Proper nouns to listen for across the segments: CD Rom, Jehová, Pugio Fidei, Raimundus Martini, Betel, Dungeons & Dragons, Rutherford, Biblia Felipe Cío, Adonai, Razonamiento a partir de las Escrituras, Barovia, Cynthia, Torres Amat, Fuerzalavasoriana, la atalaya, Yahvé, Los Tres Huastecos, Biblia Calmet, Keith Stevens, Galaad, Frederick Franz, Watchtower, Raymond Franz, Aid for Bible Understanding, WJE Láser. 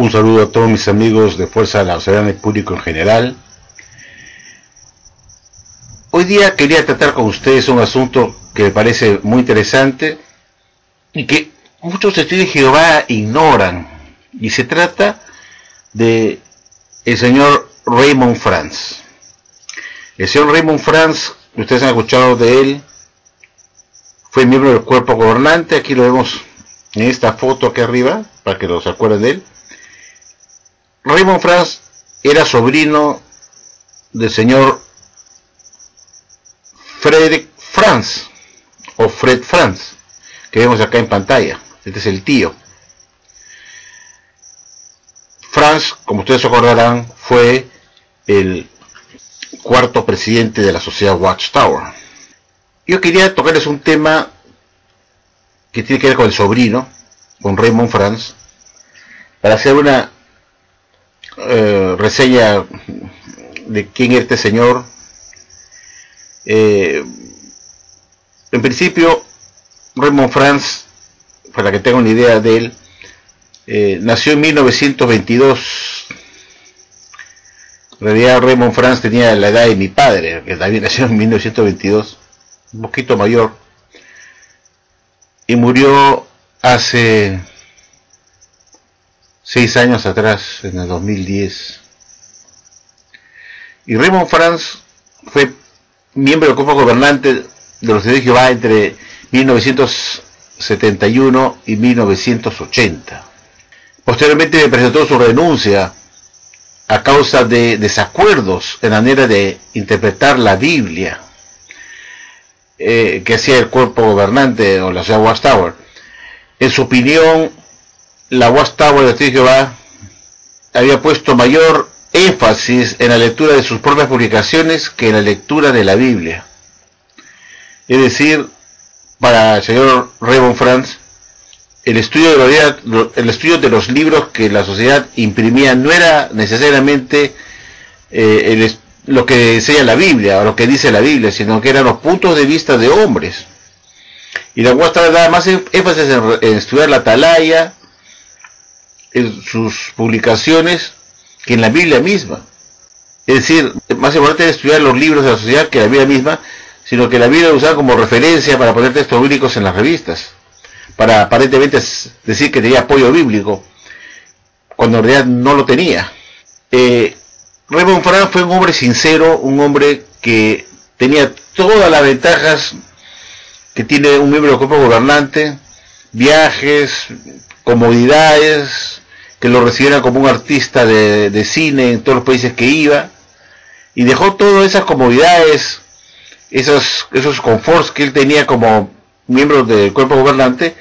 Un saludo a todos mis amigos de Fuerzalavasoriana y público en general. Hoy día quería tratar con ustedes un asunto que me parece muy interesante y que muchos testigos de Jehová ignoran, y se trata de el señor Raymond Franz. El señor Raymond Franz, ustedes han escuchado de él, fue miembro del cuerpo gobernante. Aquí lo vemos en esta foto aquí arriba, para que los acuerden de él. Raymond Franz era sobrino del señor Frederick Franz, o Fred Franz, que vemos acá en pantalla. Este es el tío. Franz, como ustedes acordarán, fue el cuarto presidente de la sociedad Watchtower. Yo quería tocarles un tema que tiene que ver con el sobrino, con Raymond Franz, para hacer una reseña de quién es este señor. En principio, Raymond Franz, para que tengan una idea de él, nació en 1922. En realidad, Raymond Franz tenía la edad de mi padre, que también nació en 1922, un poquito mayor, y murió hace 6 años atrás, en el 2010. Y Raymond Franz fue miembro del cuerpo gobernante de los Testigos de Jehová entre 1971 y 1980. Posteriormente presentó su renuncia a causa de desacuerdos en la manera de interpretar la Biblia que hacía el cuerpo gobernante o la ciudad Watchtower. En su opinión, la Watchtower de los Testigos de Jehová había puesto mayor énfasis en la lectura de sus propias publicaciones que en la lectura de la Biblia. Es decir, para el señor Raymond Franz, el estudio de los libros que la sociedad imprimía no era necesariamente lo que enseña la Biblia o lo que dice la Biblia, sino que eran los puntos de vista de hombres. Y la Watchtower daba más énfasis en estudiar la atalaya, en sus publicaciones, que en la Biblia misma. Es decir, más importante era estudiar los libros de la sociedad que la Biblia misma, sino que la Biblia la usaba como referencia para poner textos bíblicos en las revistas, para aparentemente decir que tenía apoyo bíblico, cuando en realidad no lo tenía. Raymond Franz fue un hombre sincero, un hombre que tenía todas las ventajas que tiene un miembro del cuerpo gobernante: viajes, comodidades, que lo recibieran como un artista de cine en todos los países que iba, y dejó todas esas comodidades, esos conforts que él tenía como miembro del cuerpo gobernante,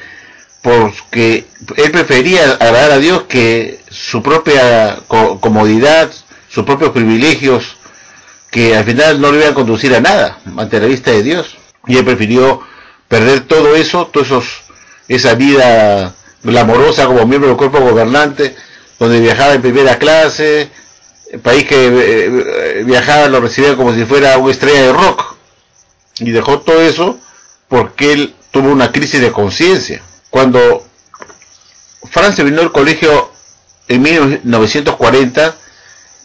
porque él prefería agradar a Dios que su propia comodidad, sus propios privilegios, que al final no le iban a conducir a nada ante la vista de Dios. Y él prefirió perder todo eso, esa vida glamorosa como miembro del cuerpo gobernante, donde viajaba en primera clase. El país que viajaba lo recibía como si fuera una estrella de rock, y dejó todo eso porque él tuvo una crisis de conciencia. Cuando Franz se vino al colegio en 1940,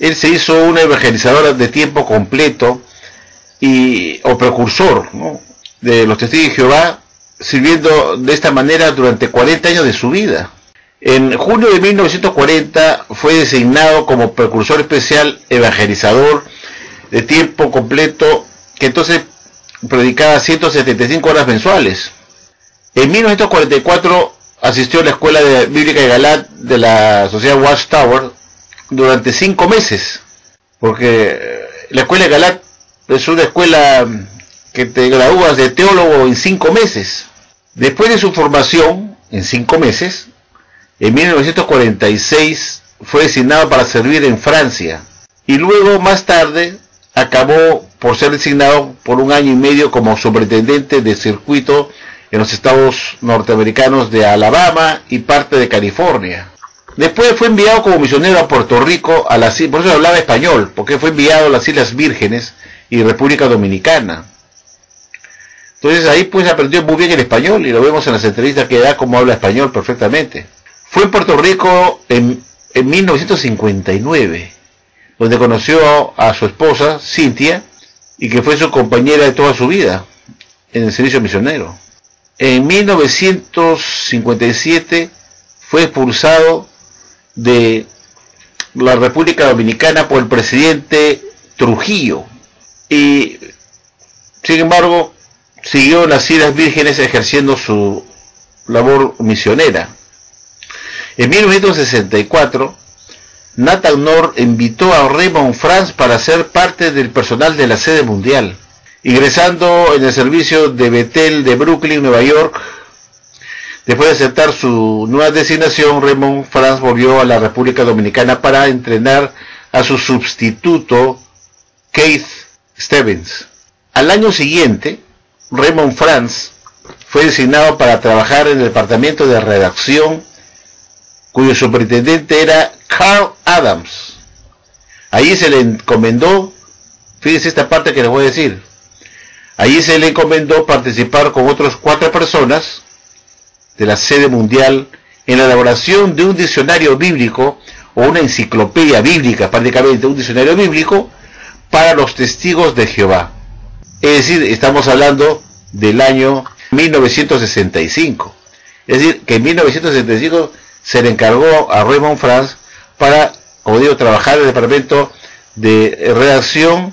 él se hizo una evangelizadora de tiempo completo o precursor, ¿no?, de los Testigos de Jehová, sirviendo de esta manera durante 40 años de su vida. En junio de 1940 fue designado como precursor especial evangelizador de tiempo completo, que entonces predicaba 175 horas mensuales. En 1944 asistió a la escuela bíblica de Galaad de la sociedad Watchtower durante 5 meses, porque la escuela de Galaad es una escuela que te gradúas de teólogo en 5 meses. Después de su formación en 5 meses, en 1946 fue designado para servir en Francia, y luego más tarde acabó por ser designado por 1 año y medio como superintendente de circuito en los estados norteamericanos de Alabama y parte de California. Después fue enviado como misionero a Puerto Rico, por eso hablaba español, porque fue enviado a las Islas Vírgenes y República Dominicana. Entonces ahí pues aprendió muy bien el español, y lo vemos en las entrevistas que da, como habla español perfectamente. Fue en Puerto Rico en 1959, donde conoció a su esposa, Cynthia, y que fue su compañera de toda su vida en el servicio misionero. En 1957 fue expulsado de la República Dominicana por el presidente Trujillo, y sin embargo siguió en las Islas Vírgenes ejerciendo su labor misionera. En 1964, Nathan Knorr invitó a Raymond Franz para ser parte del personal de la sede mundial, ingresando en el servicio de Betel de Brooklyn, Nueva York. Después de aceptar su nueva designación, Raymond Franz volvió a la República Dominicana para entrenar a su sustituto, Keith Stevens. Al año siguiente, Raymond Franz fue designado para trabajar en el departamento de redacción, cuyo superintendente era Carl Adams. Allí se le encomendó, fíjense esta parte que les voy a decir, allí se le encomendó participar con otras 4 personas de la sede mundial en la elaboración de un diccionario bíblico, o una enciclopedia bíblica, prácticamente un diccionario bíblico para los testigos de Jehová. Es decir, estamos hablando del año 1965. Es decir, que en 1965 se le encargó a Raymond Franz para, como digo, trabajar en el departamento de redacción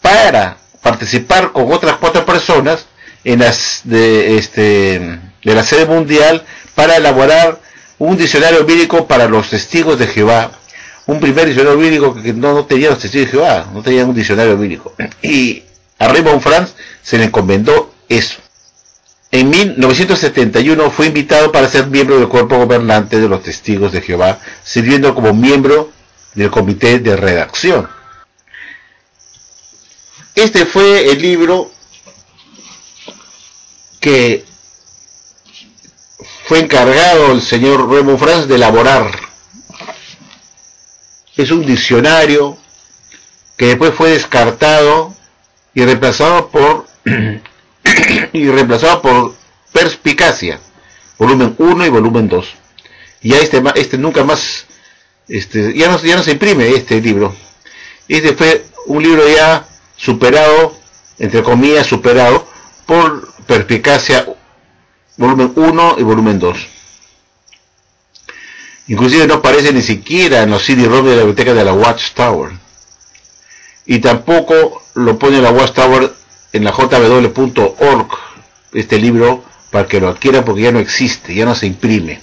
para participar con otras 4 personas en las de la sede mundial para elaborar un diccionario bíblico para los testigos de Jehová. Un primer diccionario bíblico que no tenía los testigos de Jehová, no tenían un diccionario bíblico. Y a Raymond Franz se le encomendó eso. En 1971 fue invitado para ser miembro del cuerpo gobernante de los testigos de Jehová, sirviendo como miembro del comité de redacción. Este fue el libro que fue encargado el señor Raymond Franz de elaborar. Es un diccionario que después fue descartado y reemplazado por Perspicacia, volumen 1 y volumen 2. Ya este nunca más, ya no se imprime este libro. Este fue un libro ya superado, entre comillas superado, por Perspicacia, volumen 1 y volumen 2. Inclusive no aparece ni siquiera en los CD-ROM de la biblioteca de la Watchtower, y tampoco lo pone la Watchtower en la jw.org, este libro, para que lo adquieran, porque ya no existe, ya no se imprime.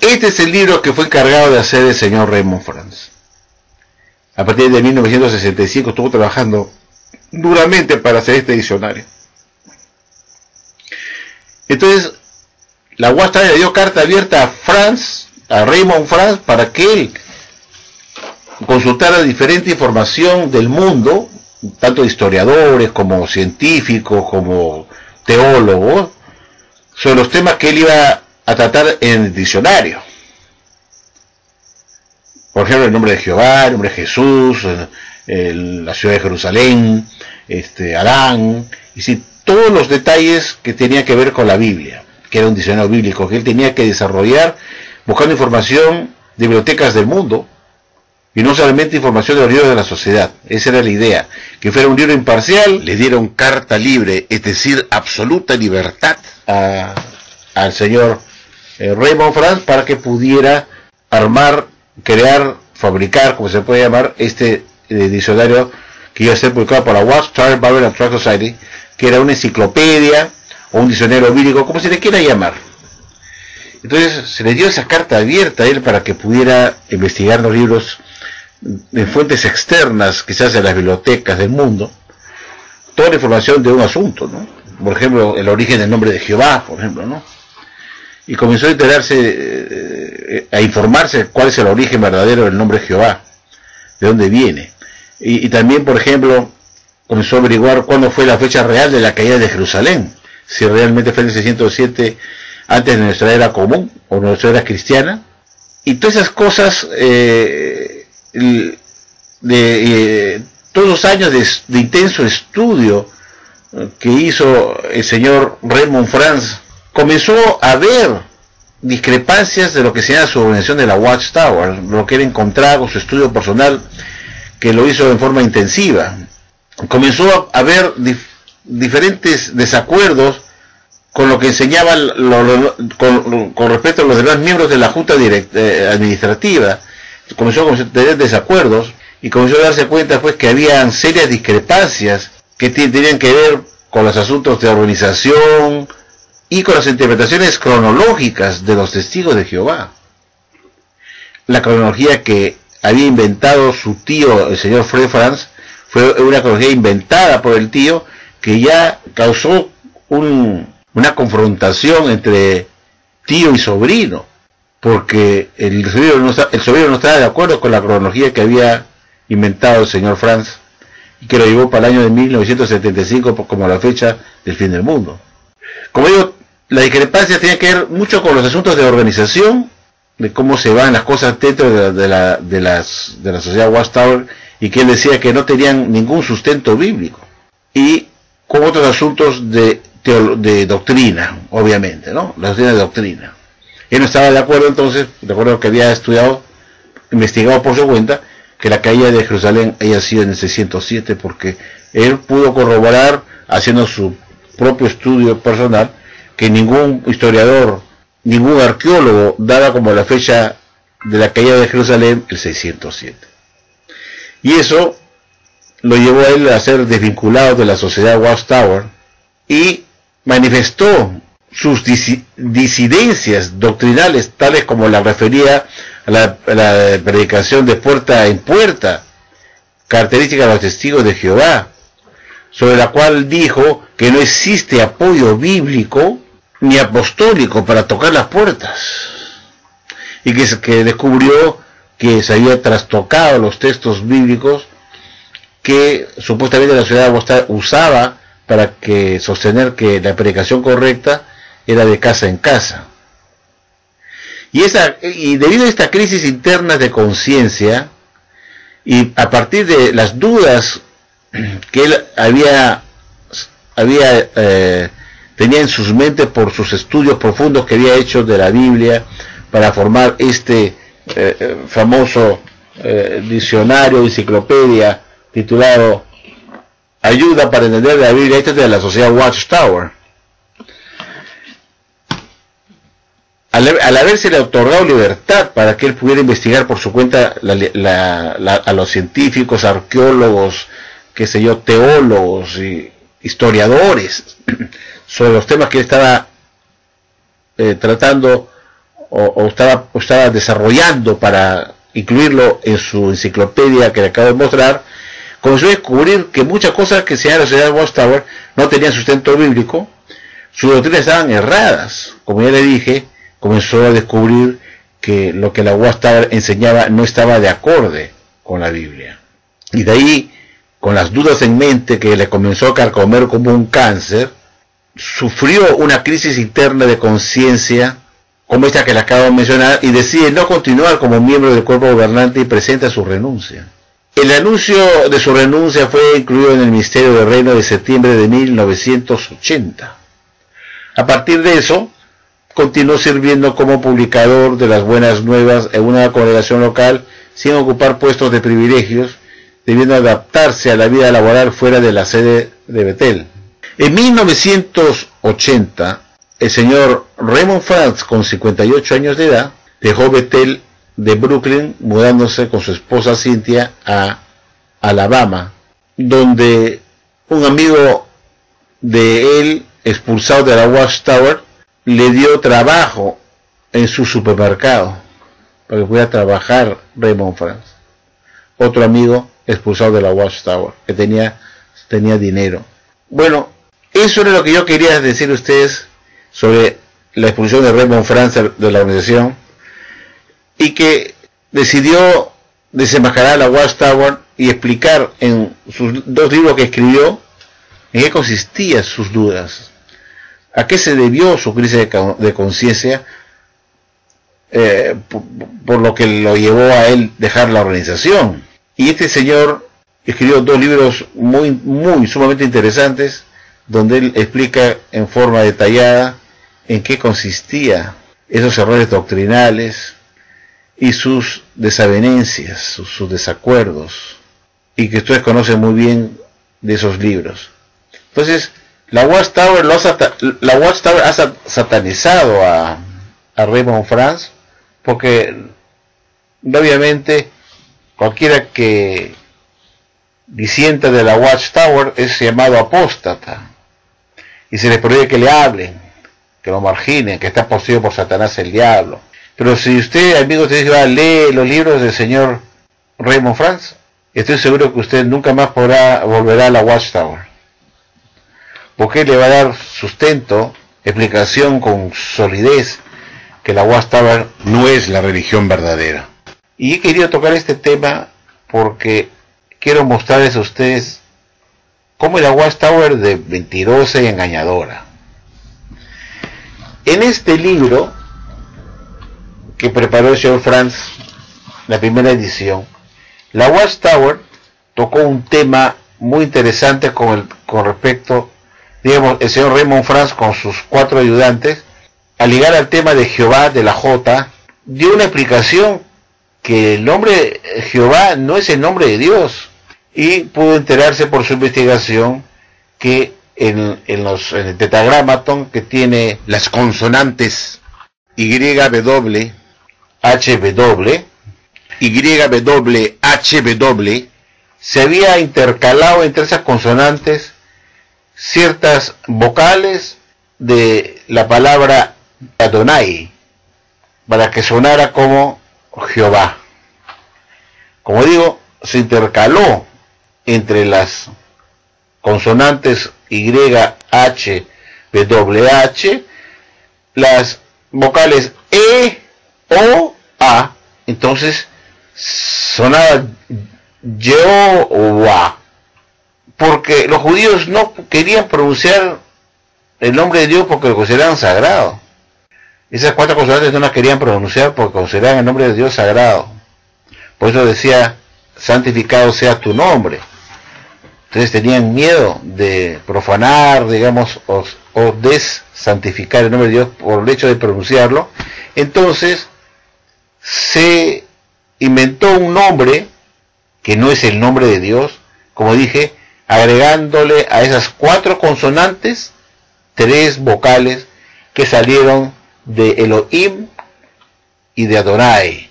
Este es el libro que fue encargado de hacer el señor Raymond Franz. A partir de 1965 estuvo trabajando duramente para hacer este diccionario. Entonces, la Watchtower le dio carta abierta a Franz, a Raymond Franz, para que él consultara diferente información del mundo, tanto historiadores como científicos, como teólogos, sobre los temas que él iba a tratar en el diccionario. Por ejemplo, el nombre de Jehová, el nombre de Jesús, la ciudad de Jerusalén, Adán, es decir, todos los detalles que tenía que ver con la Biblia, que era un diccionario bíblico que él tenía que desarrollar buscando información de bibliotecas del mundo, y no solamente información de los libros de la sociedad. Esa era la idea, que fuera un libro imparcial. Le dieron carta libre, es decir, absoluta libertad al señor Raymond Franz para que pudiera armar, crear, fabricar, como se puede llamar, este diccionario que iba a ser publicado por la Watchtower Bible and Tract Society, que era una enciclopedia o un diccionario bíblico, como se le quiera llamar. Entonces se le dio esa carta abierta a él para que pudiera investigar los libros de fuentes externas, quizás en las bibliotecas del mundo, toda la información de un asunto, ¿no? Por ejemplo, el origen del nombre de Jehová, por ejemplo, ¿no? Y comenzó a enterarse, a informarse cuál es el origen verdadero del nombre de Jehová, de dónde viene. Y también, por ejemplo, comenzó a averiguar cuándo fue la fecha real de la caída de Jerusalén, si realmente fue en el 607 antes de nuestra era común o nuestra era cristiana. Y todas esas cosas, todos los años de intenso estudio que hizo el señor Raymond Franz, comenzó a ver discrepancias de lo que sería su organización de la Watchtower, lo que él encontraba con su estudio personal, que lo hizo en forma intensiva. Comenzó a haber diferentes desacuerdos con lo que enseñaba con respecto a los demás miembros de la Junta Administrativa. Comenzó a tener desacuerdos y comenzó a darse cuenta pues que habían serias discrepancias que tenían que ver con los asuntos de organización y con las interpretaciones cronológicas de los testigos de Jehová. La cronología que había inventado su tío, el señor Fred Franz, fue una cronología inventada por el tío, que ya causó una confrontación entre tío y sobrino, porque el sobrino no estaba de acuerdo con la cronología que había inventado el señor Franz, y que lo llevó para el año de 1975 como la fecha del fin del mundo. Como digo, la discrepancia tenía que ver mucho con los asuntos de organización, de cómo se van las cosas dentro de la sociedad Watchtower, y que él decía que no tenían ningún sustento bíblico, y con otros asuntos de doctrina, obviamente, ¿no? La doctrina de doctrina. Él no estaba de acuerdo entonces, de acuerdo a lo que había estudiado, investigado por su cuenta, que la caída de Jerusalén haya sido en el 607, porque él pudo corroborar, haciendo su propio estudio personal, que ningún historiador, ningún arqueólogo daba como la fecha de la caída de Jerusalén el 607. Y eso lo llevó a él a ser desvinculado de la sociedad Watchtower, y manifestó sus disidencias doctrinales, tales como la refería a la predicación de puerta en puerta, característica de los testigos de Jehová, sobre la cual dijo que no existe apoyo bíblico ni apostólico para tocar las puertas, y que descubrió que se había trastocado los textos bíblicos que supuestamente la sociedad usaba para que sostener que la predicación correcta era de casa en casa. Y debido a esta crisis interna de conciencia, y a partir de las dudas que él tenía en sus mentes por sus estudios profundos que había hecho de la Biblia para formar este famoso diccionario, enciclopedia, titulado Ayuda para entender la Biblia, esta es de la sociedad Watchtower. Al habérsele otorgado libertad para que él pudiera investigar por su cuenta a los científicos, arqueólogos, qué sé yo, teólogos y historiadores, sobre los temas que él estaba tratando o estaba desarrollando para incluirlo en su enciclopedia que le acabo de mostrar, comenzó a descubrir que muchas cosas que se dan en la sociedad Watchtower no tenían sustento bíblico, sus doctrinas estaban erradas. Como ya le dije, comenzó a descubrir que lo que la Watchtower enseñaba no estaba de acorde con la Biblia, y de ahí, con las dudas en mente que le comenzó a carcomer como un cáncer, sufrió una crisis interna de conciencia como esta que le acabo de mencionar, y decide no continuar como miembro del cuerpo gobernante y presenta su renuncia. El anuncio de su renuncia fue incluido en el Ministerio del Reino de septiembre de 1980. A partir de eso, continuó sirviendo como publicador de las buenas nuevas en una congregación local, sin ocupar puestos de privilegios, debiendo adaptarse a la vida laboral fuera de la sede de Betel. En 1980, el señor Raymond Franz, con 58 años de edad, dejó Betel de Brooklyn, mudándose con su esposa Cynthia a Alabama, donde un amigo de él, expulsado de la Watchtower, le dio trabajo en su supermercado, para que pudiera trabajar Raymond Franz. Otro amigo expulsado de la Watchtower, que tenía dinero. Bueno, eso era lo que yo quería decir a ustedes sobre la expulsión de Raymond Franz de la organización, y que decidió desenmascarar a la Watchtower y explicar en sus dos libros que escribió en qué consistían sus dudas, a qué se debió su crisis de conciencia, por lo que lo llevó a él dejar la organización. Y este señor escribió dos libros sumamente interesantes, donde él explica en forma detallada en qué consistía esos errores doctrinales y sus desavenencias, sus desacuerdos, y que ustedes conocen muy bien de esos libros. Entonces, la Watchtower ha satanizado a Raymond Franz, porque obviamente cualquiera que disienta de la Watchtower es llamado apóstata, y se les prohíbe que le hablen, que lo marginen, que está poseído por Satanás el diablo. Pero si usted, amigo, usted dice, lee los libros del señor Raymond Franz, estoy seguro que usted nunca más volverá a la Watchtower, porque le va a dar sustento, explicación con solidez, que la Watchtower no es la religión verdadera. Y he querido tocar este tema porque quiero mostrarles a ustedes cómo la Watchtower de mentirosa y engañadora. En este libro que preparó el señor Franz, la primera edición, la Watchtower tocó un tema muy interesante con respecto, digamos, el señor Raymond Franz con sus 4 ayudantes, al ligar al tema de Jehová, de la J, dio una explicación que el nombre Jehová no es el nombre de Dios, y pudo enterarse por su investigación que en el tetragramatón, que tiene las consonantes YW, HW, YW, HW, se había intercalado entre esas consonantes ciertas vocales de la palabra Adonai, para que sonara como Jehová. Como digo, se intercaló entre las consonantes YHWH las vocales E, O, A. Entonces sonaba Jehová, porque los judíos no querían pronunciar el nombre de Dios porque lo consideraban sagrado. Esas 4 consonantes no las querían pronunciar porque consideraban el nombre de Dios sagrado. Por eso decía, santificado sea tu nombre. Entonces tenían miedo de profanar, digamos, o desantificar el nombre de Dios por el hecho de pronunciarlo. Entonces se inventó un nombre que no es el nombre de Dios, como dije, agregándole a esas 4 consonantes 3 vocales que salieron de Elohim y de Adonai,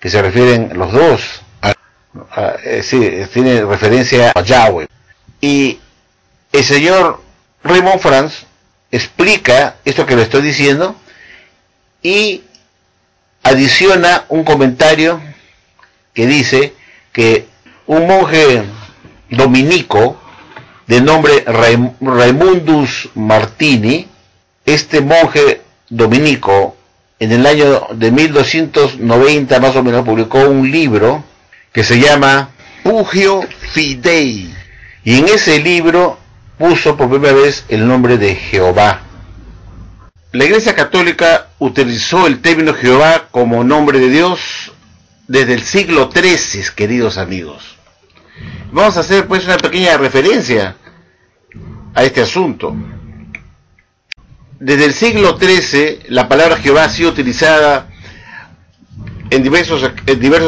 que se refieren los dos, tiene referencia a Yahweh. Y el señor Raymond Franz explica esto que le estoy diciendo y adiciona un comentario que dice que un monje dominico de nombre Raimundus Martini, este monje dominico en el año de 1290 más o menos publicó un libro que se llama Pugio Fidei, y en ese libro puso por primera vez el nombre de Jehová. La Iglesia Católica utilizó el término Jehová como nombre de Dios desde el siglo XIII, queridos amigos. Vamos a hacer pues una pequeña referencia a este asunto. Desde el siglo XIII la palabra Jehová ha sido utilizada en diversos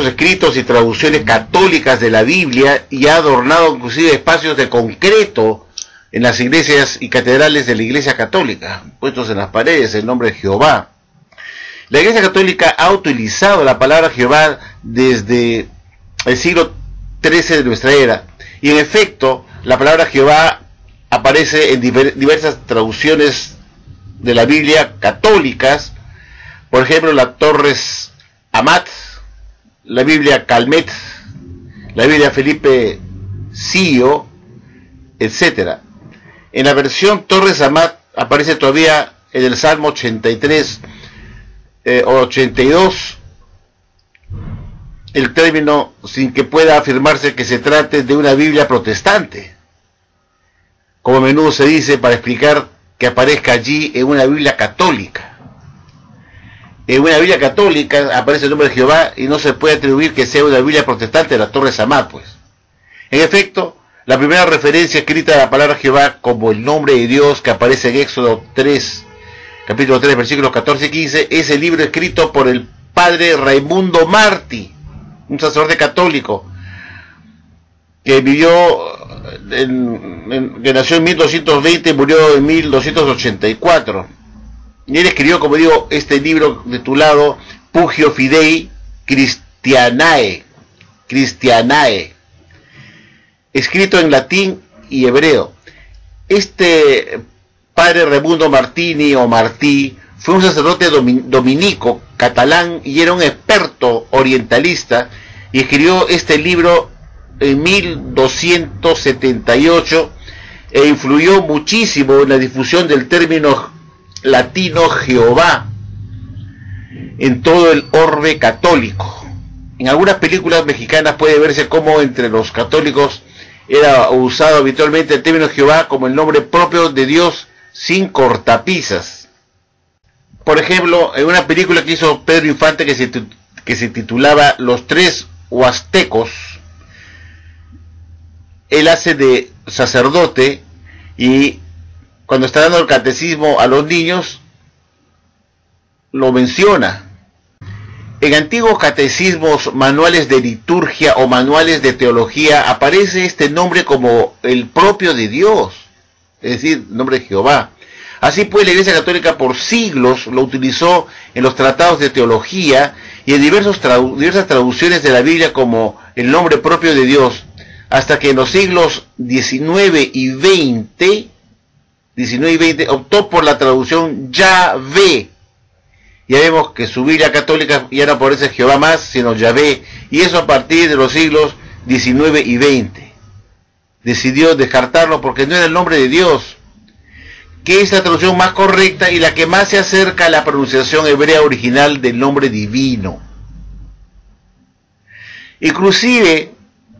escritos y traducciones católicas de la Biblia, y ha adornado inclusive espacios de concreto en las iglesias y catedrales de la Iglesia Católica, puestos en las paredes el nombre de Jehová. La Iglesia Católica ha utilizado la palabra Jehová desde el siglo XIII de nuestra era, y en efecto la palabra Jehová aparece en diversas traducciones de la Biblia católicas, por ejemplo la Torres Amat, la Biblia Calmet, la Biblia Felipe Cío, etc. En la versión Torres Amat aparece todavía en el Salmo 83 o 82 el término, sin que pueda afirmarse que se trate de una Biblia protestante, como a menudo se dice para explicar que aparezca allí en una Biblia católica. En una Biblia católica aparece el nombre de Jehová y no se puede atribuir que sea una Biblia protestante de la Torres Amat, pues. En efecto, la primera referencia escrita a la palabra Jehová como el nombre de Dios que aparece en Éxodo 3 capítulo 3, versículos 14 y 15, es el libro escrito por el padre Raimundo Martini, un sacerdote católico que vivió, que nació en 1220 y murió en 1284. Y él escribió, como digo, este libro titulado Pugio Fidei Christianae, escrito en latín y hebreo. Este padre Raimundo Martini o Martí fue un sacerdote dominico catalán y era un experto orientalista, y escribió este libro en 1278 e influyó muchísimo en la difusión del término latino Jehová en todo el orbe católico. En algunas películas mexicanas puede verse cómo entre los católicos era usado habitualmente el término Jehová como el nombre propio de Dios sin cortapisas. Por ejemplo, en una película que hizo Pedro Infante que se titulaba Los Tres Huastecos, él hace de sacerdote y cuando está dando el catecismo a los niños lo menciona. En antiguos catecismos, manuales de liturgia o manuales de teología aparece este nombre como el propio de Dios, es decir, nombre de Jehová. Así pues, la Iglesia Católica por siglos lo utilizó en los tratados de teología y en diversas traducciones de la Biblia como el nombre propio de Dios, hasta que en los siglos XIX y XX optó por la traducción Yahvé. Ya vemos que su Biblia católica ya no aparece Jehová más, sino Yahvé, y eso a partir de los siglos XIX y XX. Decidió descartarlo porque no era el nombre de Dios, que es la traducción más correcta y la que más se acerca a la pronunciación hebrea original del nombre divino. Inclusive,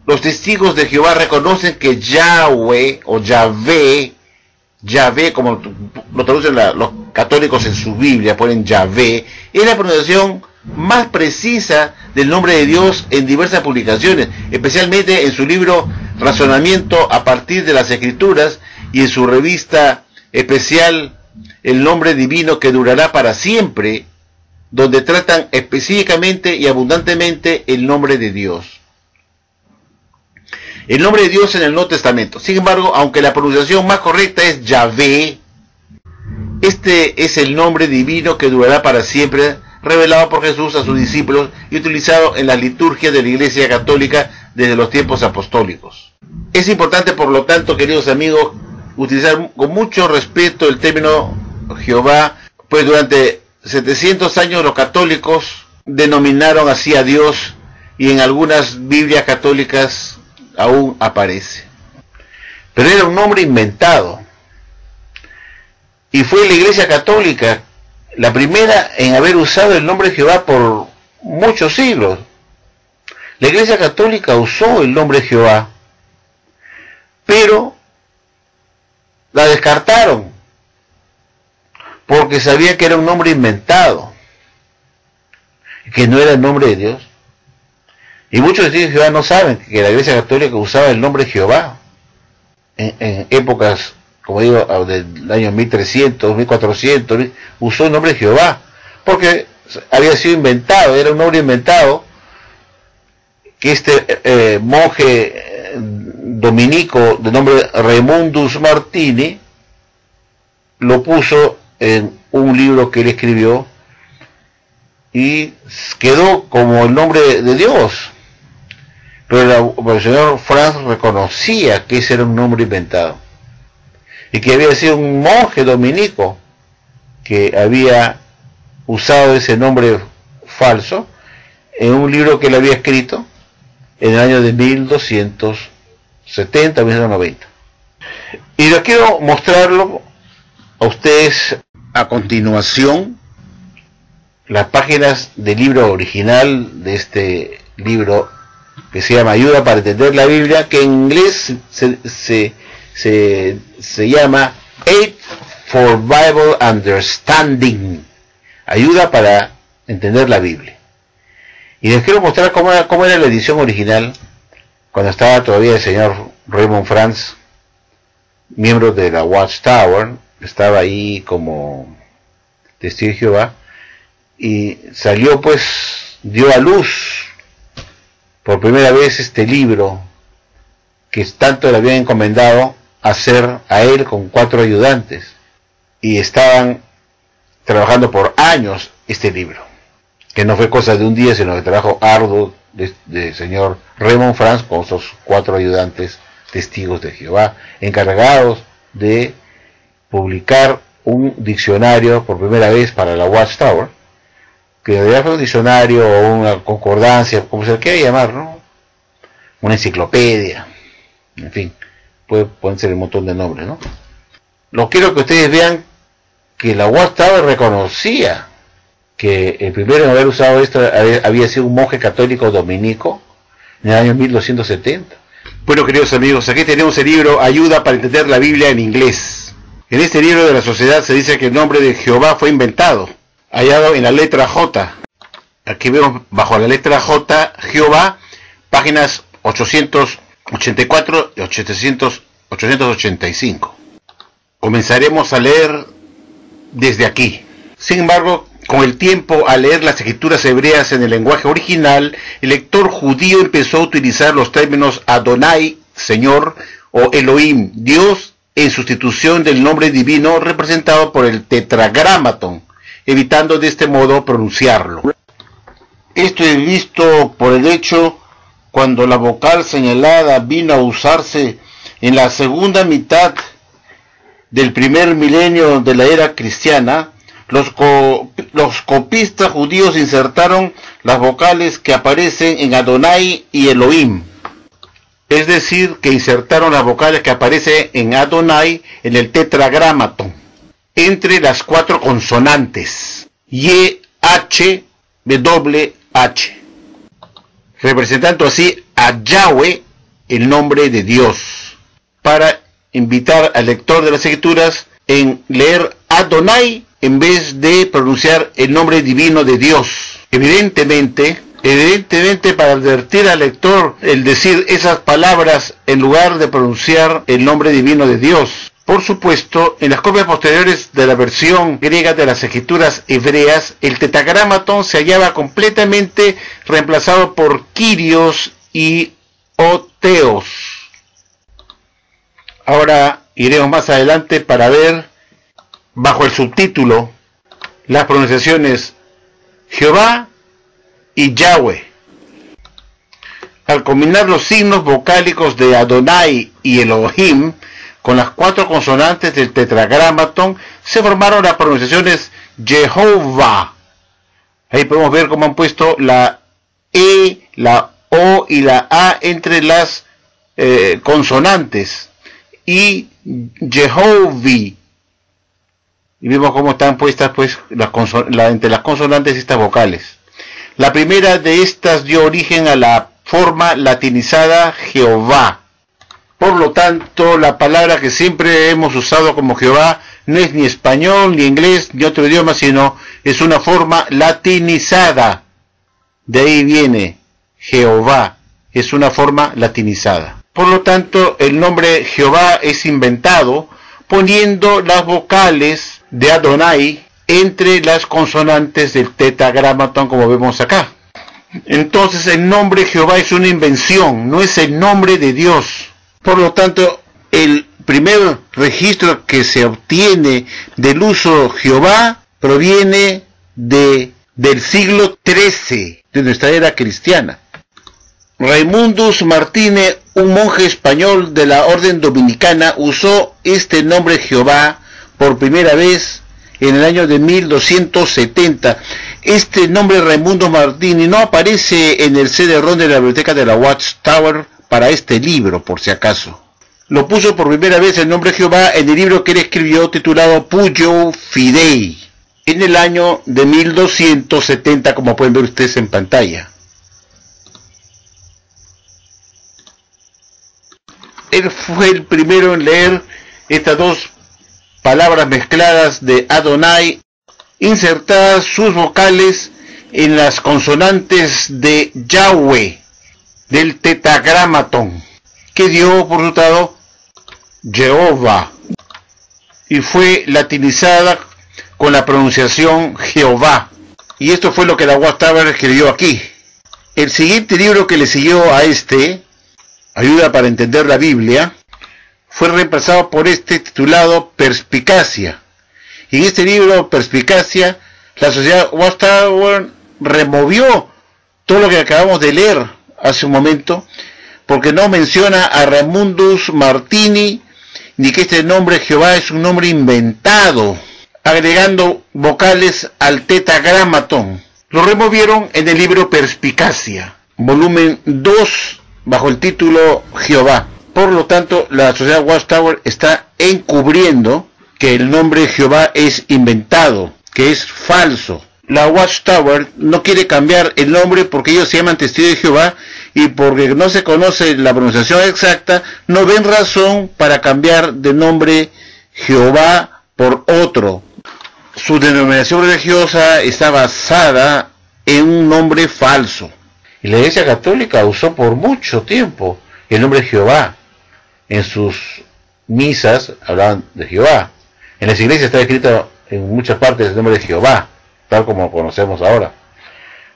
los testigos de Jehová reconocen que Yahweh o Yahvé, Yahvé, como lo traducen los católicos en su Biblia, ponen Yahvé, es la pronunciación más precisa del nombre de Dios en diversas publicaciones, especialmente en su libro Razonamiento a partir de las Escrituras y en su revista especial El Nombre Divino que durará para siempre, donde tratan específicamente y abundantemente el nombre de Dios. El nombre de Dios en el Nuevo Testamento. Sin embargo, aunque la pronunciación más correcta es Yahvé, este es el nombre divino que durará para siempre, revelado por Jesús a sus discípulos y utilizado en las liturgias de la Iglesia Católica desde los tiempos apostólicos. Es importante, por lo tanto, queridos amigos, utilizar con mucho respeto el término Jehová, pues durante 700 años los católicos denominaron así a Dios, y en algunas Biblias católicas aún aparece, pero era un nombre inventado, y fue la Iglesia Católica la primera en haber usado el nombre de Jehová por muchos siglos. La Iglesia Católica usó el nombre de Jehová, pero la descartaron porque sabía que era un nombre inventado, que no era el nombre de Dios. Y muchos testigos de Jehová no saben que la Iglesia Católica usaba el nombre Jehová en épocas, como digo, del año 1300, 1400, usó el nombre Jehová, porque había sido inventado, era un nombre inventado que este monje dominico de nombre Raimundus Martini lo puso en un libro que él escribió y quedó como el nombre de Dios. Pero el señor Franz reconocía que ese era un nombre inventado y que había sido un monje dominico que había usado ese nombre falso en un libro que él había escrito en el año de 1270, 1290. Y les quiero mostrarlo a ustedes a continuación, las páginas del libro original de este libro que se llama Ayuda para entender la Biblia, que en inglés se llama Aid for Bible Understanding, Ayuda para entender la Biblia. Y les quiero mostrar cómo era la edición original cuando estaba todavía el señor Raymond Franz, miembro de la Watchtower, estaba ahí como testigo de Jehová, y salió, pues, dio a luz por primera vez este libro que tanto le habían encomendado hacer a él con 4 ayudantes, y estaban trabajando por años este libro, que no fue cosa de un día, sino que trabajo arduo del señor Raymond Franz con sus 4 ayudantes testigos de Jehová, encargados de publicar un diccionario por primera vez para la Watchtower, que debería ser un diccionario o una concordancia, como se le quiera llamar, ¿no? Una enciclopedia, en fin, pueden ser un montón de nombres, ¿no? Lo quiero que ustedes vean que la Watchtower reconocía que el primero en haber usado esto había sido un monje católico dominico en el año 1270. Bueno, queridos amigos, aquí tenemos el libro Ayuda para entender la Biblia en inglés. En este libro de la sociedad se dice que el nombre de Jehová fue inventado, hallado en la letra J. Aquí vemos bajo la letra J, Jehová, páginas 884 y 885. Comenzaremos a leer desde aquí. Sin embargo, con el tiempo, al leer las escrituras hebreas en el lenguaje original, el lector judío empezó a utilizar los términos Adonai, Señor, o Elohim, Dios, en sustitución del nombre divino representado por el tetragramatón, evitando de este modo pronunciarlo. Esto es visto por el hecho cuando la vocal señalada vino a usarse en la segunda mitad del primer milenio de la era cristiana. Los copistas judíos insertaron las vocales que aparecen en Adonai y Elohim, es decir, que insertaron las vocales que aparecen en Adonai en el tetragramatón, entre las 4 consonantes Y, H, W, H, representando así a Yahweh, el nombre de Dios, para invitar al lector de las escrituras en leer Adonai en vez de pronunciar el nombre divino de Dios. Evidentemente, para advertir al lector el decir esas palabras en lugar de pronunciar el nombre divino de Dios. Por supuesto, en las copias posteriores de la versión griega de las escrituras hebreas, el tetragramatón se hallaba completamente reemplazado por Kyrios y Oteos. Ahora iremos más adelante para ver, bajo el subtítulo, las pronunciaciones Jehová y Yahweh. Al combinar los signos vocálicos de Adonai y Elohim con las 4 consonantes del tetragramatón, se formaron las pronunciaciones Jehová. Ahí podemos ver cómo han puesto la E, la O y la A entre las consonantes. Y Jehovi. Y vemos cómo están puestas, pues, entre las consonantes estas vocales. La primera de estas dio origen a la forma latinizada Jehová. Por lo tanto, la palabra que siempre hemos usado como Jehová no es ni español, ni inglés, ni otro idioma, sino es una forma latinizada. De ahí viene Jehová, es una forma latinizada. Por lo tanto, el nombre Jehová es inventado poniendo las vocales de Adonai entre las consonantes del tetragramatón, como vemos acá. Entonces, el nombre Jehová es una invención, no es el nombre de Dios. Por lo tanto, el primer registro que se obtiene del uso Jehová proviene del siglo XIII de nuestra era cristiana. Raimundus Martini, un monje español de la orden dominicana, usó este nombre Jehová por primera vez en el año de 1270. Este nombre Raimundus Martini no aparece en el CD-ROM de la biblioteca de la Watchtower para este libro, por si acaso. Lo puso por primera vez el nombre Jehová en el libro que él escribió titulado Pugio Fidei, en el año de 1270, como pueden ver ustedes en pantalla. Él fue el primero en leer estas dos palabras mezcladas de Adonai, insertadas sus vocales en las consonantes de Yahweh, del tetragramatón, que dio por resultado Jehová, y fue latinizada con la pronunciación Jehová. Y esto fue lo que la Watchtower escribió aquí. El siguiente libro que le siguió a este, Ayuda para entender la Biblia, fue reemplazado por este titulado Perspicacia. Y en este libro, Perspicacia, la sociedad Watchtower removió todo lo que acabamos de leer hace un momento, porque no menciona a Raimundus Martini, ni que este nombre Jehová es un nombre inventado, agregando vocales al tetragramatón. Lo removieron en el libro Perspicacia, volumen 2, bajo el título Jehová. Por lo tanto, la sociedad Watchtower está encubriendo que el nombre Jehová es inventado, que es falso. La Watchtower no quiere cambiar el nombre porque ellos se llaman Testigos de Jehová, y porque no se conoce la pronunciación exacta, no ven razón para cambiar de nombre Jehová por otro. Su denominación religiosa está basada en un nombre falso. Y la Iglesia Católica usó por mucho tiempo el nombre Jehová. En sus misas hablaban de Jehová. En las iglesias está escrito en muchas partes el nombre de Jehová, tal como lo conocemos ahora.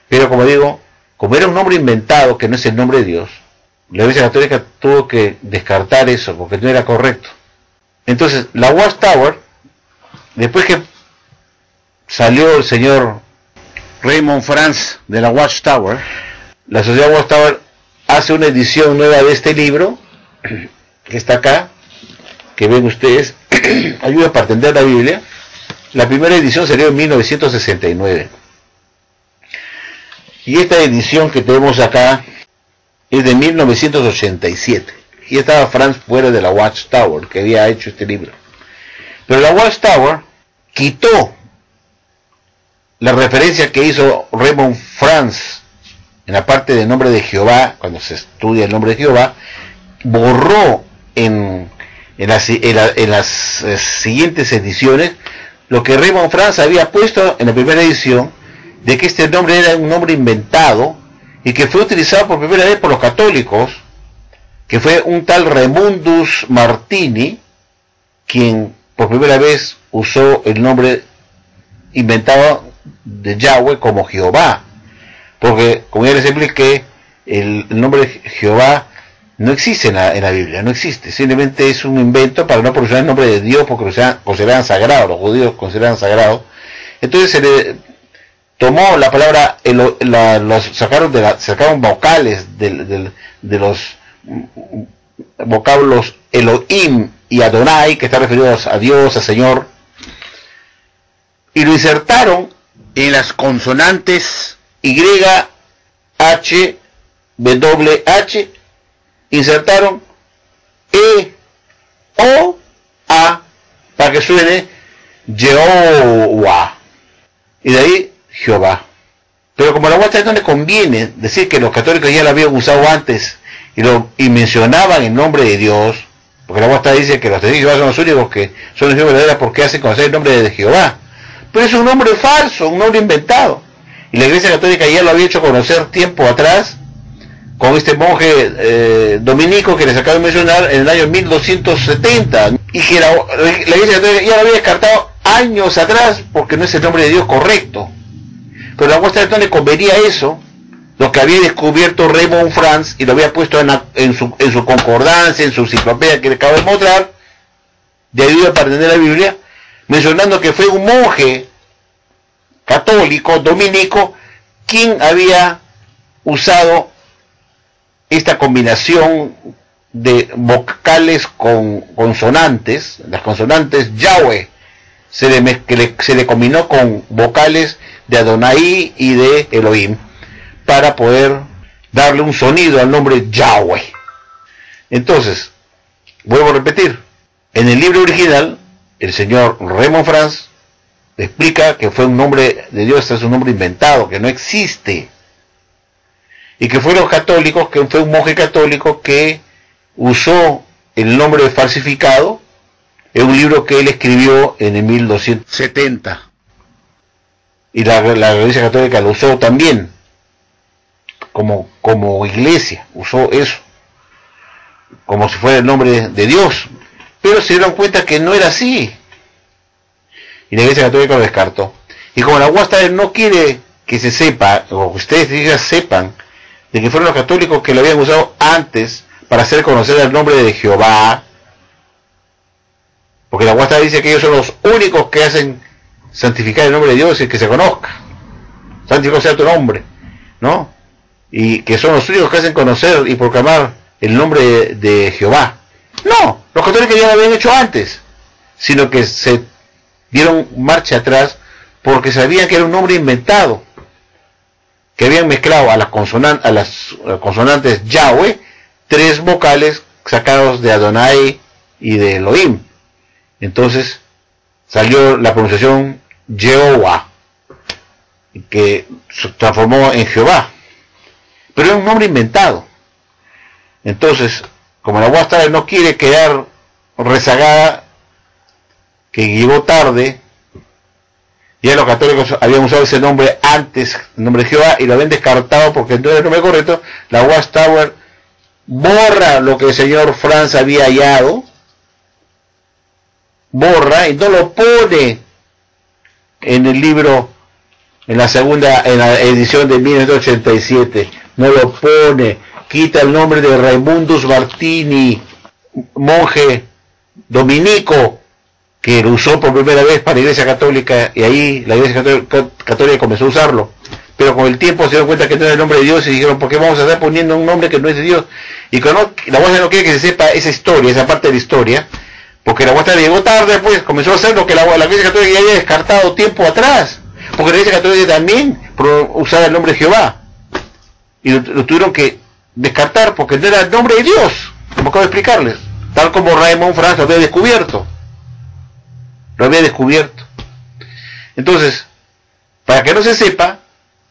Pero como digo, como era un nombre inventado que no es el nombre de Dios, la Iglesia Católica tuvo que descartar eso porque no era correcto. Entonces la Watchtower, después que salió el señor Raymond Franz de la Watchtower, la sociedad Watchtower hace una edición nueva de este libro que está acá, que ven ustedes, Ayuda para entender la Biblia. La primera edición salió en 1969. Y esta edición que tenemos acá es de 1987. Y estaba Franz fuera de la Watchtower, que había hecho este libro. Pero la Watchtower quitó la referencia que hizo Raymond Franz en la parte del nombre de Jehová, cuando se estudia el nombre de Jehová, borró en las siguientes ediciones lo que Raymond Franz había puesto en la primera edición, de que este nombre era un nombre inventado y que fue utilizado por primera vez por los católicos, que fue un tal Raimundus Martini quien por primera vez usó el nombre inventado de Yahweh como Jehová, porque como ya les expliqué, el nombre de Jehová no existe en la Biblia, no existe, simplemente es un invento para no pronunciar el nombre de Dios, porque lo consideraban sagrado, los judíos consideraban sagrado. Entonces se le tomó la palabra, sacaron vocales de los vocablos Elohim y Adonai, que están referidos a Dios, a Señor, y lo insertaron en las consonantes Y, H, W, H, insertaron E, O, A, para que suene Jehová, y de ahí Jehová. Pero como a la Watchtower no le conviene decir que los católicos ya lo habían usado antes y mencionaban el nombre de Dios, porque la Watchtower dice que los testigos de Jehová son los únicos que son los hijos verdaderos porque hacen conocer el nombre de Jehová, pero es un nombre falso, un nombre inventado, y la Iglesia Católica ya lo había hecho conocer tiempo atrás con este monje dominico que les acabo de mencionar en el año 1270, y que la Iglesia Católica ya lo había descartado años atrás porque no es el nombre de Dios correcto. Pero la Watchtower no le convenía eso, lo que había descubierto Raymond Franz, y lo había puesto en su concordancia, en su enciclopedia que les acabo de mostrar, de Ayuda para entender la Biblia, mencionando que fue un monje católico, dominico, quien había usado esta combinación de vocales con consonantes, las consonantes Yahweh, se le combinó con vocales de Adonai y de Elohim, para poder darle un sonido al nombre Yahweh. Entonces, vuelvo a repetir, en el libro original, el señor Raymond Franz explica que fue un nombre de Dios, es un nombre inventado, que no existe, y que fueron católicos, que fue un monje católico que usó el nombre falsificado en un libro que él escribió en el 1270, y la Iglesia Católica lo usó también como iglesia, usó eso como si fuera el nombre de Dios, pero se dieron cuenta que no era así, y la Iglesia Católica lo descartó. Y como la Watchtower no quiere que se sepa, o que ustedes ya sepan, de que fueron los católicos que lo habían usado antes para hacer conocer el nombre de Jehová, porque la Watchtower dice que ellos son los únicos que hacen santificar el nombre de Dios y que se conozca, santificado sea tu nombre, ¿no? Y que son los únicos que hacen conocer y proclamar el nombre de Jehová. No, los católicos ya lo habían hecho antes, sino que se dieron marcha atrás porque sabían que era un nombre inventado, que habían mezclado a las consonantes Yahweh, tres vocales sacados de Adonai y de Elohim. Entonces salió la pronunciación Jehová, que se transformó en Jehová, pero era un nombre inventado. Entonces, como la Watchtower no quiere quedar rezagada, que llegó tarde, ya los católicos habían usado ese nombre antes, el nombre de Jehová, y lo habían descartado porque no era el nombre correcto, la Watchtower borra lo que el señor Franz había hallado, borra y no lo pone en el libro, en la edición de 1987, no lo pone, quita el nombre de Raimundus Martini, monje dominico, que lo usó por primera vez para la Iglesia Católica, y ahí la Iglesia Católica comenzó a usarlo, pero con el tiempo se dieron cuenta que no era el nombre de Dios y dijeron, ¿por qué vamos a estar poniendo un nombre que no es de Dios? Y cuando la Watchtower no quiere que se sepa esa historia, esa parte de la historia, porque la Watchtower llegó tarde, pues comenzó a hacer lo que la Iglesia Católica ya había descartado tiempo atrás, porque la Iglesia Católica también usaba el nombre de Jehová, y lo tuvieron que descartar porque no era el nombre de Dios, como acabo de explicarles, tal como Raymond Franz lo había descubierto. Entonces, para que no se sepa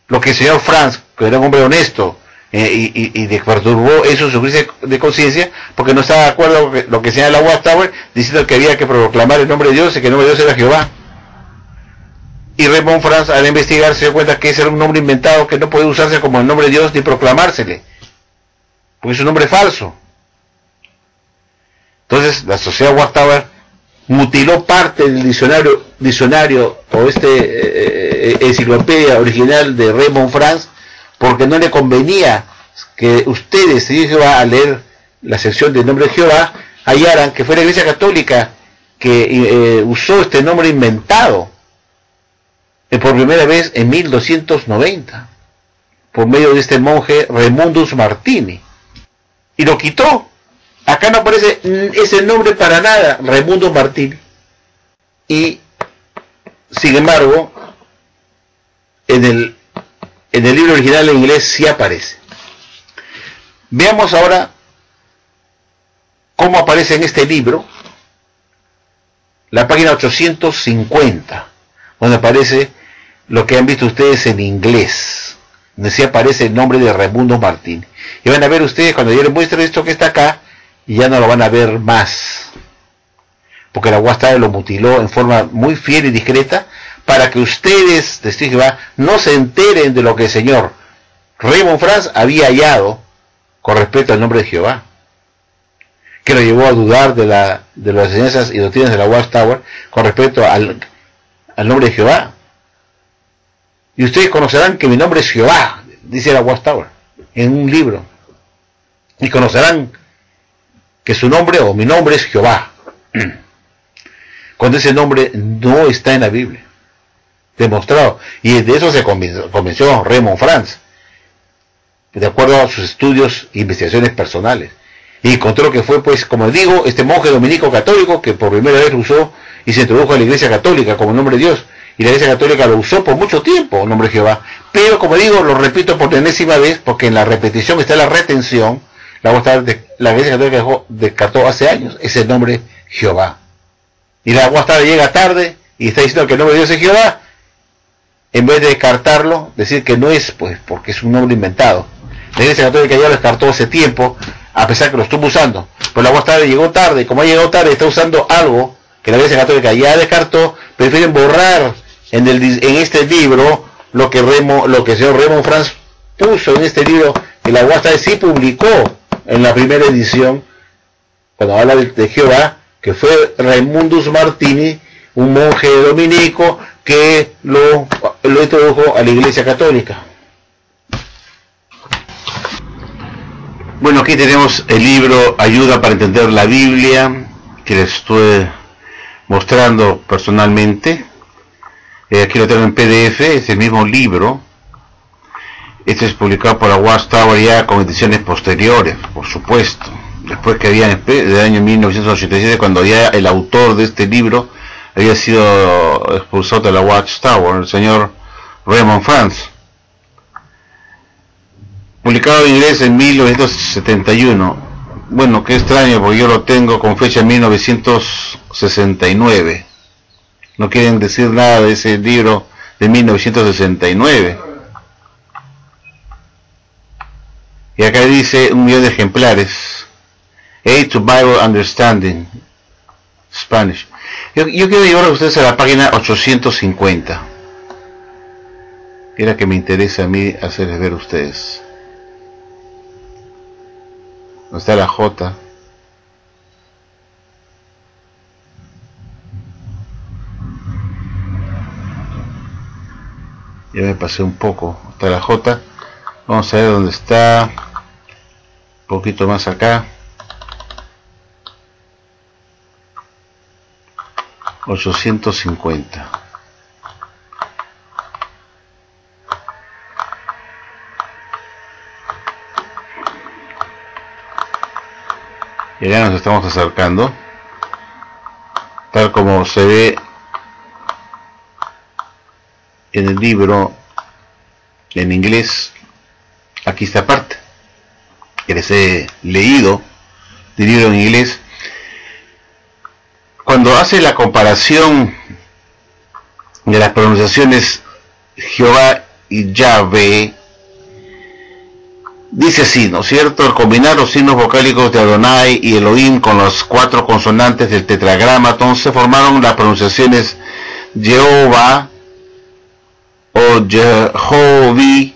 lo que el señor Franz, que era un hombre honesto y perturbó eso su crisis de conciencia, porque no estaba de acuerdo con lo que señala la Watchtower, diciendo que había que proclamar el nombre de Dios y que el nombre de Dios era Jehová. Y Raymond Franz, al investigar, se dio cuenta que ese era un nombre inventado que no podía usarse como el nombre de Dios ni proclamársele, porque es un nombre falso. Entonces, la sociedad Watchtower mutiló parte del diccionario o enciclopedia original de Raymond Franz, porque no le convenía que ustedes, si Jehová, a leer la sección del nombre de Jehová, hallaran que fue la Iglesia Católica que usó este nombre inventado por primera vez en 1290 por medio de este monje Raimundus Martini, y lo quitó. Acá no aparece ese nombre para nada, Raimundus Martini. Y sin embargo, en el libro original en inglés sí aparece. Veamos ahora cómo aparece en este libro, la página 850, donde aparece lo que han visto ustedes en inglés, donde sí aparece el nombre de Raimundus Martini. Y van a ver ustedes, cuando yo les muestre esto que está acá, y ya no lo van a ver más, porque la Watchtower lo mutiló en forma muy fiel y discreta, para que ustedes, testigos de Jehová, no se enteren de lo que el señor Raymond Franz había hallado con respecto al nombre de Jehová, que lo llevó a dudar de las enseñanzas y doctrinas de la Watchtower con respecto al nombre de Jehová. Y ustedes conocerán que mi nombre es Jehová, dice la Watchtower en un libro, y conocerán que su nombre o mi nombre es Jehová, cuando ese nombre no está en la Biblia demostrado, y de eso se convenció Raymond Franz de acuerdo a sus estudios e investigaciones personales, y encontró que fue, pues, como digo, este monje dominico católico que por primera vez lo usó y se introdujo a la Iglesia Católica como nombre de Dios, y la Iglesia Católica lo usó por mucho tiempo, nombre de Jehová. Pero, como digo, lo repito por enésima vez, porque en la repetición está la retención, la Iglesia Católica descartó hace años ese nombre Jehová, y la Watchtower llega tarde y está diciendo que el nombre de Dios es Jehová, en vez de descartarlo, decir que no es, pues, porque es un nombre inventado. La Iglesia Católica ya lo descartó hace tiempo, a pesar que lo estuvo usando, pero la Watchtower llegó tarde, como ha llegado tarde, está usando algo que la Iglesia Católica ya descartó. Prefieren borrar en este libro lo que el señor Raymond Franz puso en este libro, que la Watchtower sí publicó en la primera edición, cuando habla de Jehová, que fue Raimundus Martini, un monje dominico que lo introdujo a la Iglesia Católica. Bueno, aquí tenemos el libro Ayuda para entender la Biblia, que les estuve mostrando personalmente. Aquí lo tengo en PDF, es el mismo libro. Este es publicado por la Watchtower ya con ediciones posteriores, por supuesto. Después que había, del año 1987, cuando ya el autor de este libro había sido expulsado de la Watchtower, el señor Raymond Franz. Publicado en inglés en 1971. Bueno, qué extraño, porque yo lo tengo con fecha 1969. No quieren decir nada de ese libro de 1969. Y acá dice 1.000.000 de ejemplares. Aid for Bible Understanding. Spanish. Yo quiero llevar a ustedes a la página 850. Era que me interesa a mí hacerles ver a ustedes. No está la J. Ya me pasé un poco. Está la J. Vamos a ver dónde está. Un poquito más acá. 850. Y ya nos estamos acercando, tal como se ve en el libro en inglés. Aquí esta parte que les he leído del libro en inglés, cuando hace la comparación de las pronunciaciones Jehová y Yahvé, dice así, ¿no es cierto? Al combinar los signos vocálicos de Adonai y Elohim con las cuatro consonantes del tetragramatón, se formaron las pronunciaciones Jehová o Jehovi.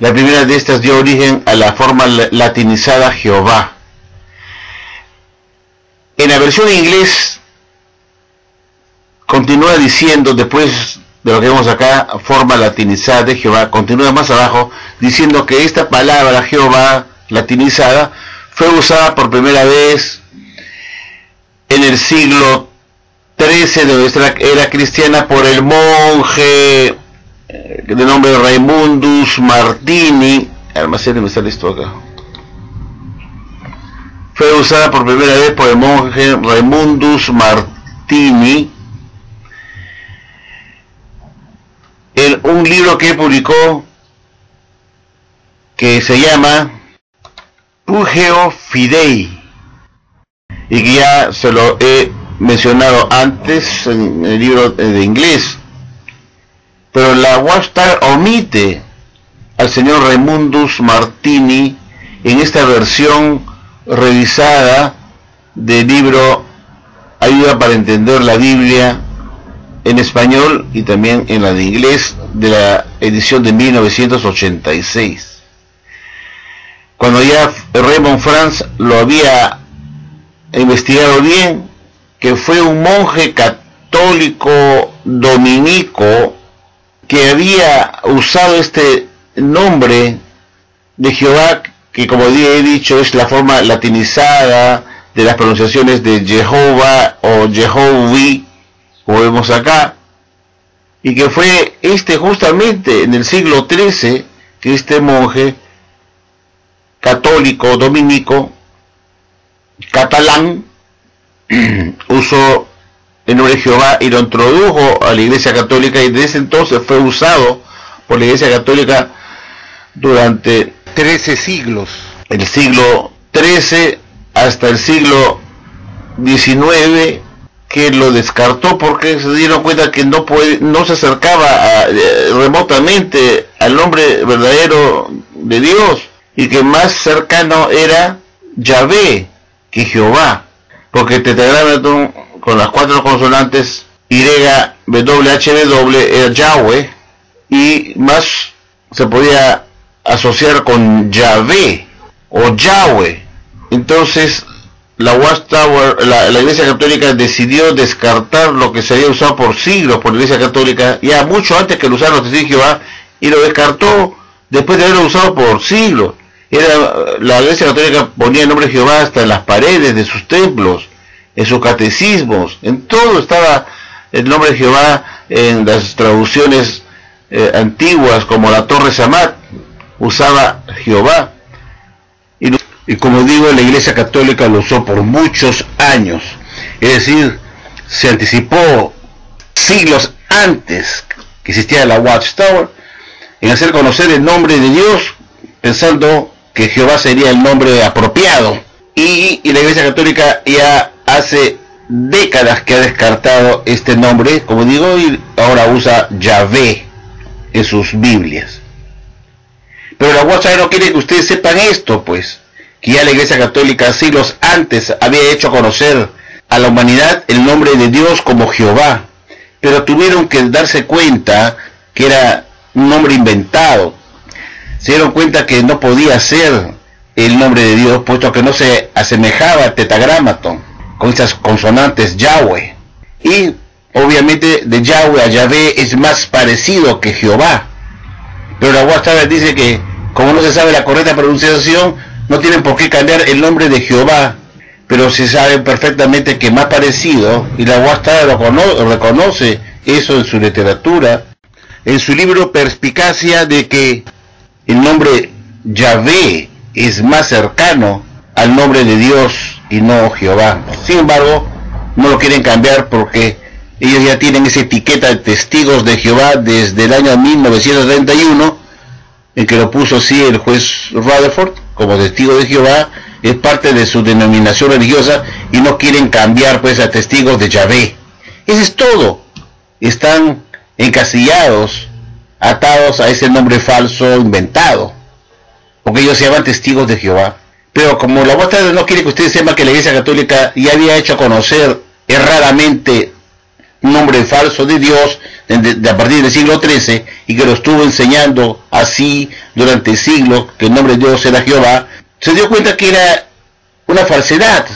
La primera de estas dio origen a la forma latinizada Jehová. En la versión en inglés, continúa diciendo, después de lo que vemos acá, forma latinizada de Jehová, continúa más abajo, diciendo que esta palabra Jehová latinizada fue usada por primera vez en el siglo XIII de nuestra era cristiana por el monje de nombre Raimundus Martini. Almacén, me sale esto acá. Fue usada por primera vez por el monje Raimundus Martini en un libro que publicó que se llama Pugio Fidei, y que ya se lo he mencionado antes en el libro de inglés. Pero la Watchtower omite al señor Raimundus Martini en esta versión revisada del libro Ayuda para entender la Biblia en español y también en la de inglés de la edición de 1986. Cuando ya Raymond Franz lo había investigado bien, que fue un monje católico dominico que había usado este nombre de Jehová, que como he dicho es la forma latinizada de las pronunciaciones de Jehová o Jehovi, como vemos acá, y que fue justamente en el siglo XIII que este monje católico dominico catalán usó el nombre de Jehová y lo introdujo a la Iglesia Católica, y desde entonces fue usado por la Iglesia Católica durante 13 siglos, el siglo XIII hasta el siglo XIX, que lo descartó porque se dieron cuenta que no se acercaba remotamente al nombre verdadero de Dios, y que más cercano era Yahvé que Jehová, porque el tetragramatón con las cuatro consonantes YHWH era Yahweh, y más se podía asociar con Yahvé o Yahweh. Entonces la Watchtower, la Iglesia Católica decidió descartar lo que se había usado por siglos por la Iglesia Católica, ya mucho antes que lo usaron los testigos de Jehová, y lo descartó después de haberlo usado por siglos. La Iglesia Católica ponía el nombre de Jehová hasta en las paredes de sus templos, en sus catecismos, en todo estaba el nombre de Jehová. En las traducciones antiguas, como la Torres Amat, usaba Jehová. Y como digo, la Iglesia Católica lo usó por muchos años, es decir, se anticipó siglos antes que existía la Watchtower en hacer conocer el nombre de Dios, pensando que Jehová sería el nombre apropiado. Y la Iglesia Católica ya hace décadas que ha descartado este nombre, como digo, y ahora usa Yahvé en sus Biblias. Pero la Watchtower no quiere que ustedes sepan esto, pues, que ya la Iglesia Católica siglos antes había hecho conocer a la humanidad el nombre de Dios como Jehová, pero tuvieron que darse cuenta que era un nombre inventado. Se dieron cuenta que no podía ser el nombre de Dios, puesto que no se asemejaba al tetragramatón, con esas consonantes Yahweh, y obviamente de Yahweh a Yahvé es más parecido que Jehová. Pero la Watchtower dice que como no se sabe la correcta pronunciación, no tienen por qué cambiar el nombre de Jehová, pero se sabe perfectamente que más parecido, y la Watchtower lo reconoce eso en su literatura, en su libro Perspicacia, de que el nombre Yahvé es más cercano al nombre de Dios y no Jehová. Sin embargo, no lo quieren cambiar porque ellos ya tienen esa etiqueta de testigos de Jehová desde el año 1931, en que lo puso así el juez Rutherford como testigo de Jehová, es parte de su denominación religiosa, y no quieren cambiar pues a testigos de Yahvé. Eso es todo. Están encasillados, atados a ese nombre falso inventado, porque ellos se llaman testigos de Jehová. Pero como la Watchtower no quiere que ustedes sepan que la Iglesia Católica ya había hecho conocer erradamente un nombre falso de Dios a partir del siglo XIII, y que lo estuvo enseñando así durante siglos, que el nombre de Dios era Jehová, se dio cuenta que era una falsedad,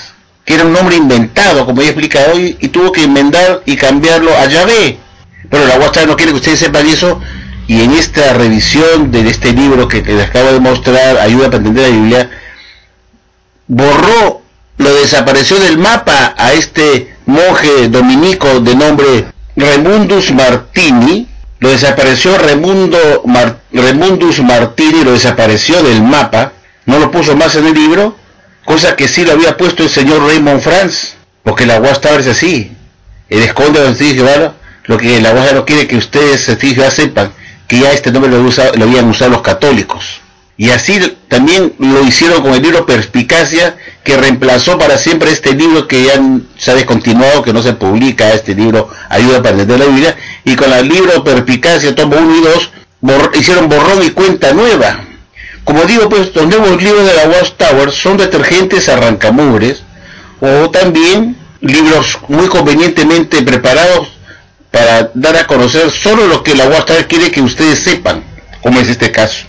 que era un nombre inventado, como ya explica hoy, y tuvo que enmendar y cambiarlo a Yahvé. Pero la Watchtower no quiere que ustedes sepan eso, y en esta revisión de este libro que les acabo de mostrar, Ayuda para entender la Biblia, borró, lo desapareció del mapa a este monje dominico de nombre Raimundus Martini, lo desapareció Raimundus Martini, lo desapareció del mapa, no lo puso más en el libro, cosa que sí lo había puesto el señor Raymond Franz, porque la Watchtower es así, el esconde de los testigos de Jehová, lo que la Watchtower no quiere que ustedes testigos de Jehová sepan, que ya este nombre lo habían usado los católicos. Y así también lo hicieron con el libro Perspicacia, que reemplazó para siempre este libro que ya se ha descontinuado, que no se publica este libro Ayuda para entender la Biblia, y con el libro Perspicacia tomo 1 y 2 hicieron borrón y cuenta nueva. Como digo, pues los nuevos libros de la Watchtower son detergentes arrancamubres, o también libros muy convenientemente preparados para dar a conocer solo lo que la Watchtower quiere que ustedes sepan, como es este caso.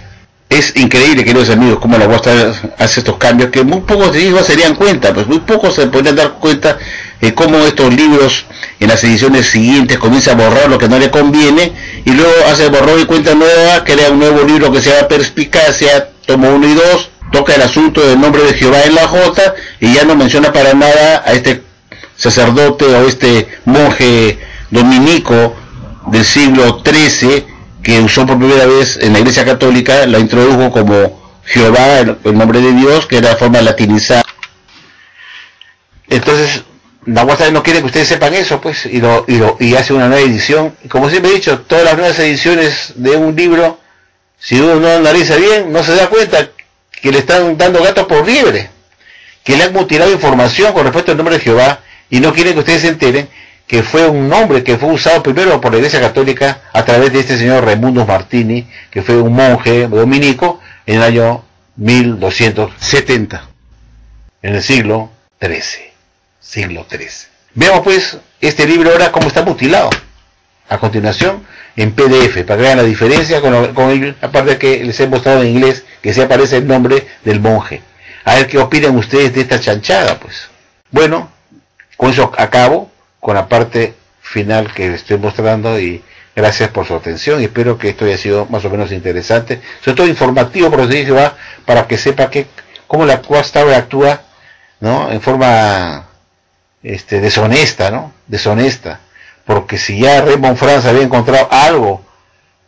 Es increíble, queridos amigos, cómo la Watchtower hace estos cambios que muy pocos testigos se darían cuenta, pues muy pocos se podrían dar cuenta de cómo estos libros en las ediciones siguientes comienza a borrar lo que no le conviene, y luego hace borrón y cuenta nueva, crea un nuevo libro que se llama Perspicacia, tomo 1 y 2, toca el asunto del nombre de Jehová en la J, y ya no menciona para nada a este sacerdote o este monje dominico del siglo XIII, que usó por primera vez en la Iglesia Católica, la introdujo como Jehová, el nombre de Dios, que era de forma latinizada. Entonces, la Watchtower no quiere que ustedes sepan eso, pues, y hace una nueva edición. Y como siempre he dicho, todas las nuevas ediciones de un libro, si uno no analiza bien, no se da cuenta que le están dando gatos por liebre, que le han mutilado información con respecto al nombre de Jehová, y no quieren que ustedes se enteren que fue un nombre que fue usado primero por la Iglesia Católica a través de este señor Raimundus Martini, que fue un monje dominico en el año 1270, en el siglo XIII, Veamos pues este libro ahora cómo está mutilado, a continuación en PDF, para que vean la diferencia con aparte que les he mostrado en inglés, que se aparece el nombre del monje. A ver qué opinan ustedes de esta chanchada, pues. Bueno, con eso acabo, con la parte final que les estoy mostrando, y gracias por su atención, y espero que esto haya sido más o menos interesante, sobre todo informativo, por decir Jehová, para que sepa que cómo la Watchtower actúa, ¿no?, en forma deshonesta, ¿no?, deshonesta, porque si ya Raymond Franz había encontrado algo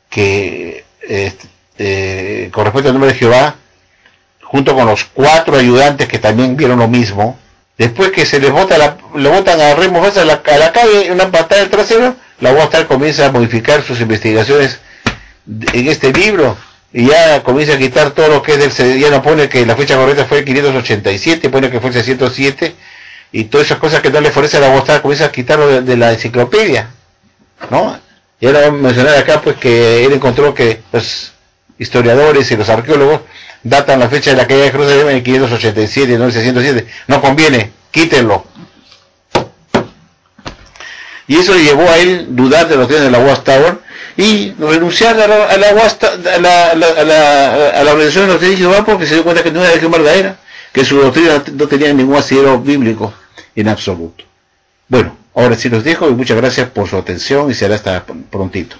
que con respecto al nombre de Jehová, junto con los 4 ayudantes que también vieron lo mismo, después que se les bota le botan a Raymond Franz a la calle en una patada del trasero, la Watchtower comienza a modificar sus investigaciones en este libro, y ya comienza a quitar todo lo que es del, ya no pone que la fecha correcta fue 587, pone que fue 607, y todas esas cosas que no le ofrece a la Watchtower comienza a quitarlo de la enciclopedia, ¿no? Y ahora voy a mencionar acá pues que él encontró que los historiadores y los arqueólogos datan la fecha de la caída de Jerusalén en 587, no en 607, no conviene, quítenlo. Y eso le llevó a él dudar de los días de la Watchtower y renunciar a la organización de los Tres Huastecos, porque se dio cuenta que no era religión verdadera, que su doctrina no tenía ningún asidero bíblico en absoluto. Bueno, ahora sí los dejo y muchas gracias por su atención, y será hasta prontito.